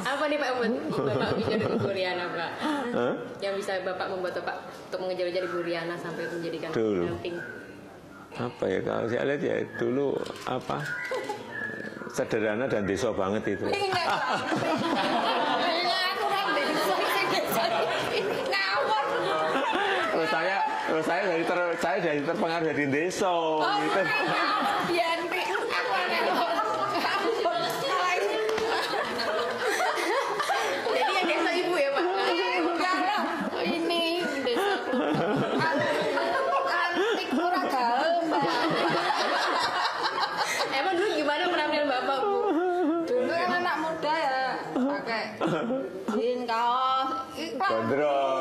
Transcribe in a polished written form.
Apa nih Pak buat Bapak bisa jadi Bu Riana Pak? Yang bisa Bapak membuat Bapak untuk mengejar-ngejar Bu Riana sampai menjadikan pendamping? Apa ya, kalau saya lihat ya dulu apa sederhana dan desa banget itu. Saya jadi terpengaruh dari desa. Gitu. Jadi yang desa ibu ya Pak? Ini desa. Antik kurang gaul Mbak. Emang dulu gimana penampilan Bapak Bu? Dulu kan anak muda ya pakai jin kaos. Gondrong.